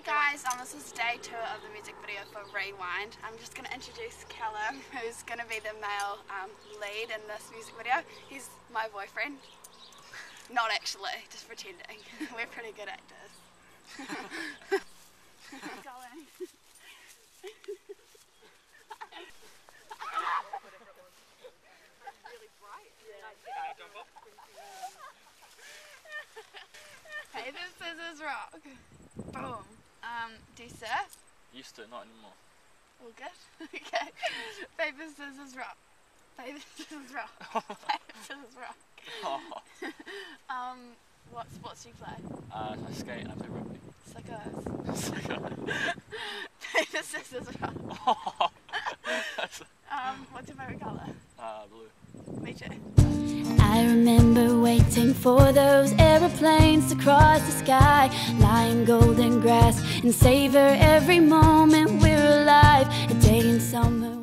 Hey guys, this is day 2 of the music video for Rewind. I'm just going to introduce Callum, who's going to be the male lead in this music video. He's my boyfriend. Not actually, just pretending. We're pretty good actors. Callum. Hey, this scissors rock. Boom. Do you surf? Used to, not anymore. All good? Okay. Paper, scissors, rock. Paper, scissors, rock. Paper, scissors, rock. Oh. What sports do you play? I skate and I play rugby. Suckers. Paper, scissors, rock. Oh. What's your favourite colour? Blue. Me too. I remember waiting for those aeroplanes to cross the sky, lying golden grass and savor every moment we're alive, a day in summer.